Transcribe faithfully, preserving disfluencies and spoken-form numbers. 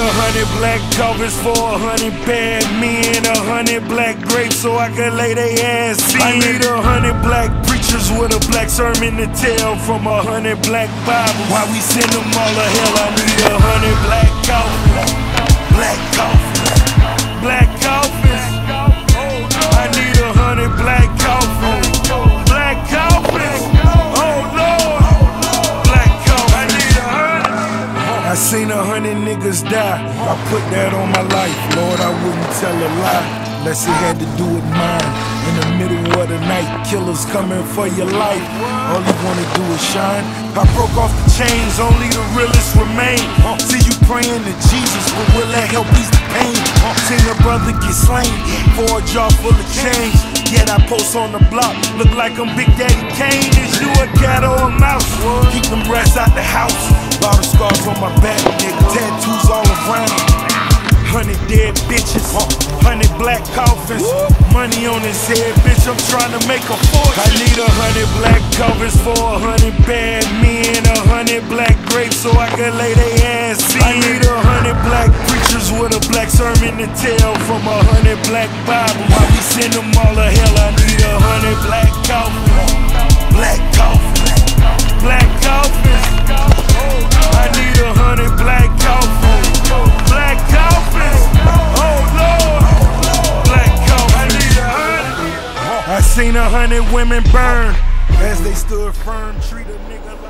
a hundred black covers for a hundred bad men, a hundred black grapes so I can lay they ass in. I need a hundred black preachers with a black sermon to tell from a hundred black Bibles. Why we send them all to hell? I need a hundred black coffins, black coffins, black coffins. I need a hundred black coffins, black coffins. Oh Lord, black coffins. I need a hundred. I seen a hundred niggas die. I put that on my life, Lord. I wouldn't tell a lie unless it had to do with mine. In the middle of the night, killers coming for your life. All you wanna do is shine. I broke off the chains, only the realest remain. See you praying to Jesus, but will that help ease the pain? Seen a brother get slain for a jar full of change. Yet I post on the block, look like I'm Big Daddy Kane. Is you a cat or a mouse? Keep them rats out the house. Lot of scars on my back, nigga. Tattoos all around. Hundred dead bitches, hundred black coffins. Money on his head, bitch, I'm trying to make a fortune. I need a hundred black covers for a hundred bad men, a hundred black grapes so I can lay they ass in. I need a hundred black preachers with a black sermon to tell from a hundred black Bibles. Why we send them all to hell? I need a hundred black coffins, black coffins, black coffins. I need a hundred black coffins, black coffins. Oh Lord, black coffins. I need a hundred. I seen a hundred women burn as they stood firm, treat a nigga like